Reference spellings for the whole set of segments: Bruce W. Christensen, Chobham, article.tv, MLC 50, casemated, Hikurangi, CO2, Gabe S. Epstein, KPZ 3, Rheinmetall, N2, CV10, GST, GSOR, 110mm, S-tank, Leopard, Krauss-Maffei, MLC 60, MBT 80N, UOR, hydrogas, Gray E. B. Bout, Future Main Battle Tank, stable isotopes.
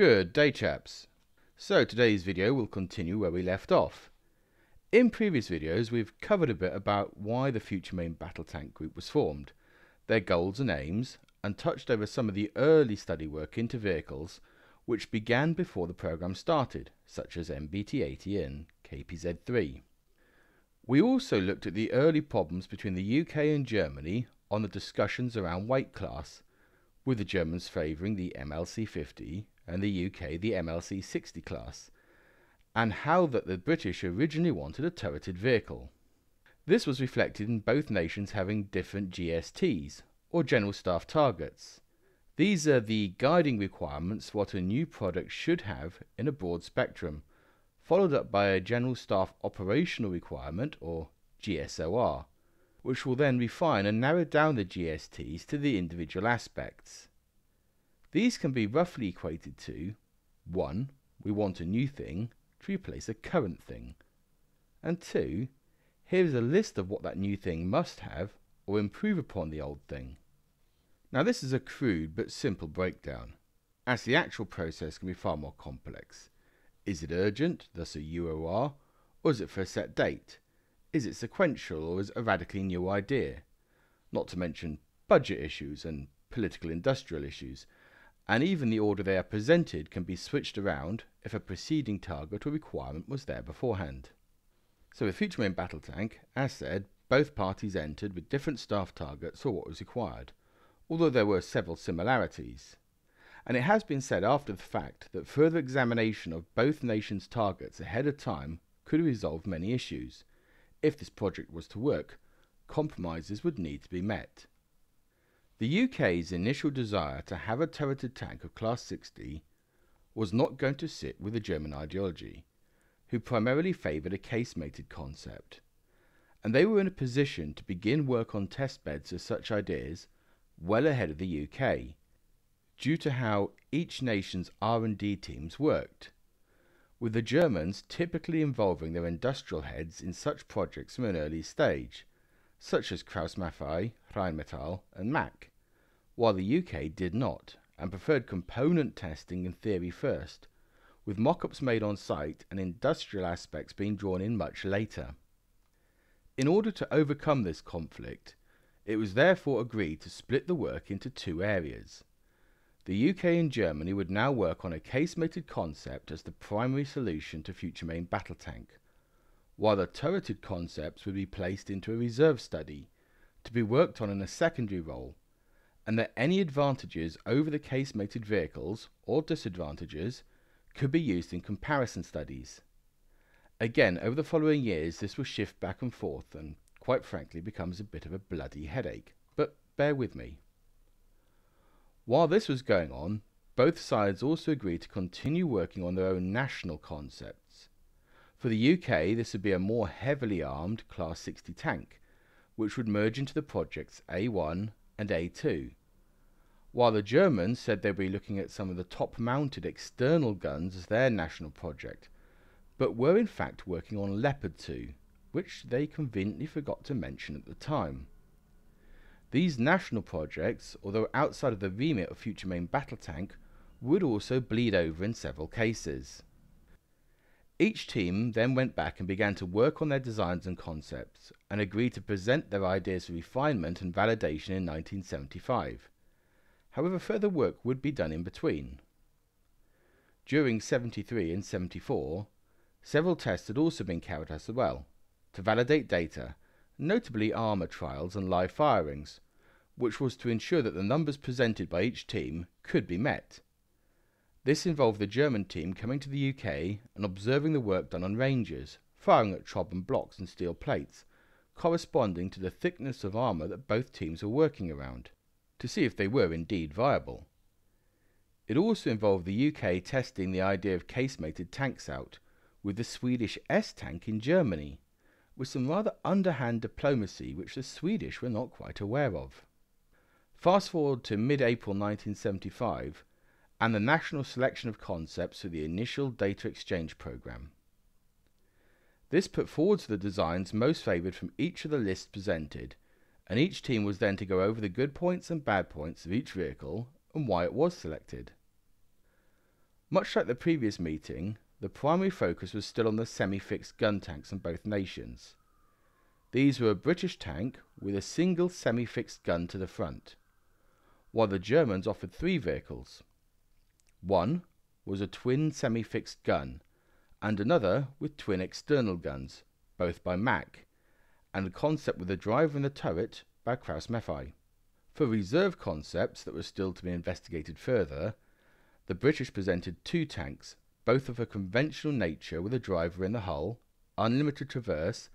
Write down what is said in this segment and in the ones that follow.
Good day, chaps. So today's video will continue where we left off. In previous videos we've covered a bit about why the Future Main Battle Tank group was formed, their goals and aims, and touched over some of the early study work into vehicles which began before the programme started, such as MBT 80N, KPZ 3. We also looked at the early problems between the UK and Germany on the discussions around weight class, with the Germans favouring the MLC 50 and the UK the MLC 60 class, and how that the British originally wanted a turreted vehicle. This was reflected in both nations having different GSTs, or General Staff Targets. These are the guiding requirements for what a new product should have in a broad spectrum, followed up by a General Staff Operational Requirement, or GSOR, which will then refine and narrow down the GSTs to the individual aspects. These can be roughly equated to 1. We want a new thing to replace a current thing, and 2. Here is a list of what that new thing must have or improve upon the old thing. Now this is a crude but simple breakdown, as the actual process can be far more complex. Is it urgent, thus a UOR, or is it for a set date? Is it sequential, or is it a radically new idea? Not to mention budget issues and political industrial issues, and even the order they are presented can be switched around if a preceding target or requirement was there beforehand. So with Future Main Battle Tank, as said, both parties entered with different staff targets or what was required, although there were several similarities. And it has been said after the fact that further examination of both nations' targets ahead of time could resolve many issues. If this project was to work, compromises would need to be met. The UK's initial desire to have a turreted tank of Class 60 was not going to sit with the German ideology, who primarily favoured a casemated concept, and they were in a position to begin work on testbeds of such ideas well ahead of the UK, due to how each nation's R&D teams worked, with the Germans typically involving their industrial heads in such projects from an early stage, such as Krauss-Maffei, Rheinmetall and Mack, while the UK did not, and preferred component testing and theory first, with mock-ups made on site and industrial aspects being drawn in much later. In order to overcome this conflict, it was therefore agreed to split the work into two areas. The UK and Germany would now work on a casemated concept as the primary solution to Future Main Battle Tank, while the turreted concepts would be placed into a reserve study, to be worked on in a secondary role, and that any advantages over the casemated vehicles, or disadvantages, could be used in comparison studies. Again, over the following years this will shift back and forth and, quite frankly, becomes a bit of a bloody headache, but bear with me. While this was going on, both sides also agreed to continue working on their own national concepts. For the UK this would be a more heavily armed Class 60 tank, which would merge into the projects A1 and A2, while the Germans said they would be looking at some of the top-mounted external guns as their national project, but were in fact working on Leopard 2, which they conveniently forgot to mention at the time. These national projects, although outside of the remit of Future Main Battle Tank, would also bleed over in several cases. Each team then went back and began to work on their designs and concepts, and agreed to present their ideas for refinement and validation in 1975. However, further work would be done in between. During 73 and 74, several tests had also been carried out as well, to validate data, notably armour trials and live firings, which was to ensure that the numbers presented by each team could be met. This involved the German team coming to the UK and observing the work done on ranges, firing at Chobham blocks and steel plates, corresponding to the thickness of armour that both teams were working around, to see if they were indeed viable. It also involved the UK testing the idea of casemated tanks out, with the Swedish S-tank in Germany, with some rather underhand diplomacy which the Swedish were not quite aware of. Fast forward to mid-April 1975 and the national selection of concepts for the initial data exchange programme. This put forward the designs most favoured from each of the lists presented, and each team was then to go over the good points and bad points of each vehicle and why it was selected. Much like the previous meeting, the primary focus was still on the semi-fixed gun tanks in both nations. These were a British tank with a single semi-fixed gun to the front, while the Germans offered three vehicles. One was a twin semi-fixed gun, and another with twin external guns, both by Mack, and a concept with a driver and a turret by Krauss-Maffei. For reserve concepts that were still to be investigated further, the British presented two tanks, both of a conventional nature with a driver in the hull, unlimited traverse,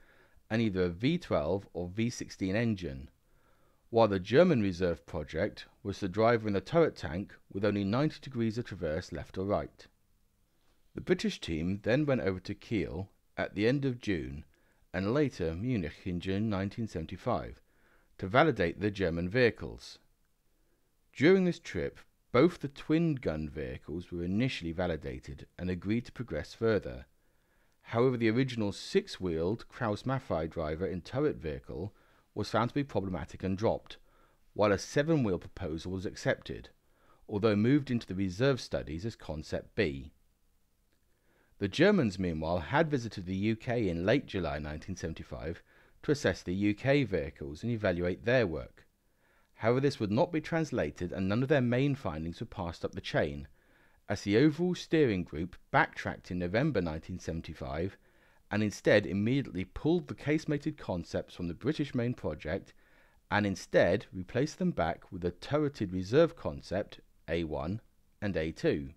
and either a V12 or V16 engine, while the German reserve project was the driver in the turret tank with only 90 degrees of traverse left or right. The British team then went over to Kiel at the end of June and later Munich in June 1975 to validate the German vehicles. During this trip, both the twin gun vehicles were initially validated and agreed to progress further. However, the original six-wheeled Krauss-Maffei driver in turret vehicle was found to be problematic and dropped, while a seven-wheel proposal was accepted, although moved into the reserve studies as Concept B. The Germans, meanwhile, had visited the UK in late July 1975 to assess the UK vehicles and evaluate their work. However, this would not be translated and none of their main findings were passed up the chain, as the overall steering group backtracked in November 1975 and instead immediately pulled the casemated concepts from the British main project and instead replaced them back with the turreted reserve concept A1 and A2.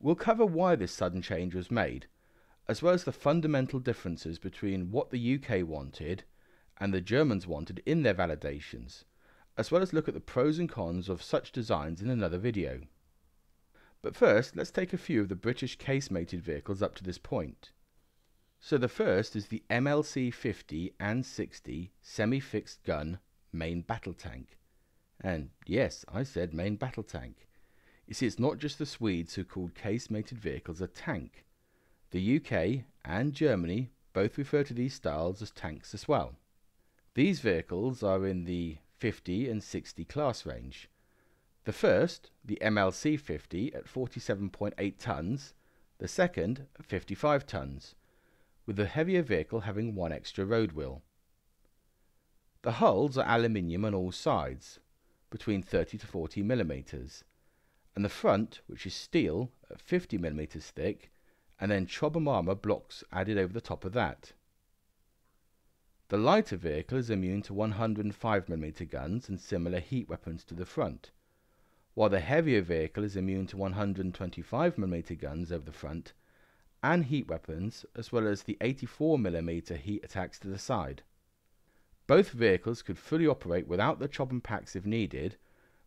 We'll cover why this sudden change was made, as well as the fundamental differences between what the UK wanted and the Germans wanted in their validations, as well as look at the pros and cons of such designs in another video. But first, let's take a few of the British casemated vehicles up to this point. So the first is the MLC 50 and 60 semi-fixed gun main battle tank. And yes, I said main battle tank. You see, it's not just the Swedes who called casemated vehicles a tank. The UK and Germany both refer to these styles as tanks as well. These vehicles are in the 50 and 60 class range. The first, the MLC 50 at 47.8 tons, the second at 55 tons, with the heavier vehicle having one extra road wheel. The hulls are aluminium on all sides, between 30 to 40 millimeters, and the front, which is steel at 50 millimeters thick, and then Chobham armor blocks added over the top of that. The lighter vehicle is immune to 105 millimeter guns and similar heat weapons to the front, while the heavier vehicle is immune to 125mm guns over the front and heat weapons, as well as the 84mm heat attacks to the side. Both vehicles could fully operate without the Chobham packs if needed,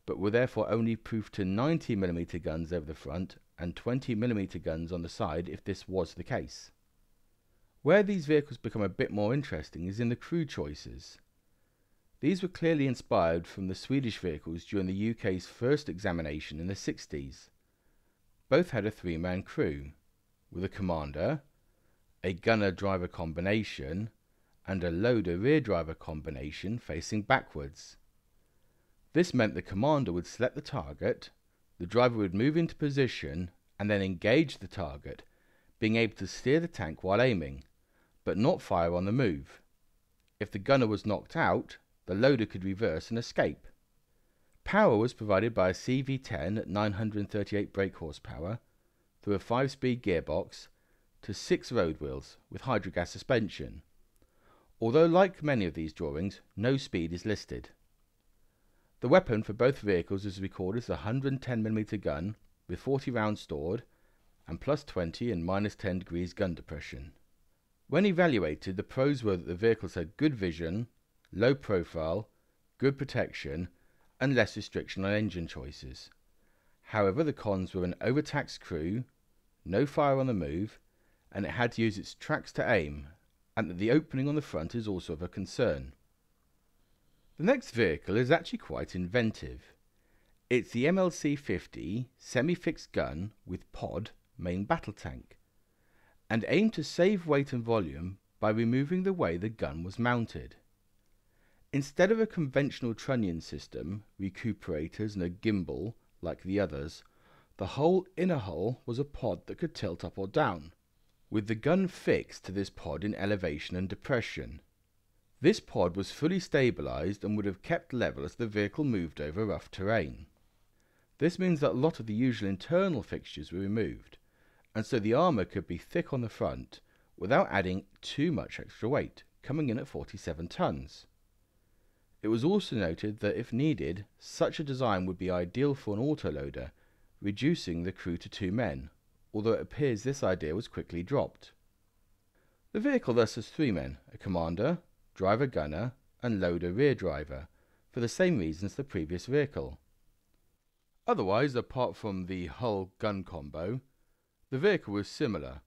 but were therefore only proof to 90mm guns over the front and 20mm guns on the side if this was the case. Where these vehicles become a bit more interesting is in the crew choices. These were clearly inspired from the Swedish vehicles during the UK's first examination in the 60s. Both had a three-man crew, with a commander, a gunner-driver combination, and a loader-rear-driver combination facing backwards. This meant the commander would select the target, the driver would move into position and then engage the target, being able to steer the tank while aiming, but not fire on the move. If the gunner was knocked out, the loader could reverse and escape. Power was provided by a CV10 at 938 brake horsepower through a 5-speed gearbox to 6 road wheels with hydrogas suspension, although like many of these drawings, no speed is listed. The weapon for both vehicles is recorded as a 110mm gun with 40 rounds stored and plus 20 and minus 10 degrees gun depression. When evaluated, the pros were that the vehicles had good vision, low profile, good protection, and less restriction on engine choices. However, the cons were an overtaxed crew, no fire on the move, and it had to use its tracks to aim, and that the opening on the front is also of a concern. The next vehicle is actually quite inventive. It's the MLC 50 semi-fixed gun with pod main battle tank, and aimed to save weight and volume by removing the way the gun was mounted. Instead of a conventional trunnion system, recuperators and a gimbal like the others, The whole inner hull was a pod that could tilt up or down, with the gun fixed to this pod in elevation and depression. This pod was fully stabilised and would have kept level as the vehicle moved over rough terrain. This means that a lot of the usual internal fixtures were removed, and so the armour could be thick on the front without adding too much extra weight, coming in at 47 tons. It was also noted that if needed, such a design would be ideal for an autoloader, reducing the crew to 2 men, although it appears this idea was quickly dropped. The vehicle thus has 3 men, a commander, driver gunner and loader rear driver, for the same reasons the previous vehicle. Otherwise, apart from the hull gun combo, the vehicle was similar.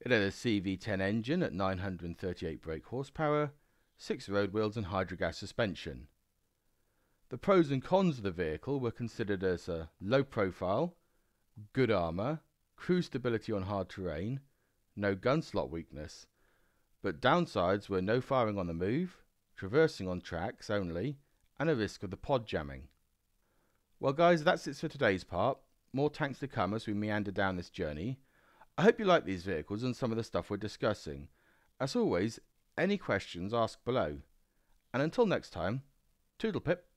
It had a CV10 engine at 938 brake horsepower, 6 road wheels and hydrogas suspension. The pros and cons of the vehicle were considered as a low profile, good armour, cruise stability on hard terrain, no gun slot weakness, but downsides were no firing on the move, traversing on tracks only, and a risk of the pod jamming. Well guys, that's it for today's part. More tanks to come as we meander down this journey. I hope you like these vehicles and some of the stuff we're discussing. As always, any questions ask below. And until next time, toodle pip.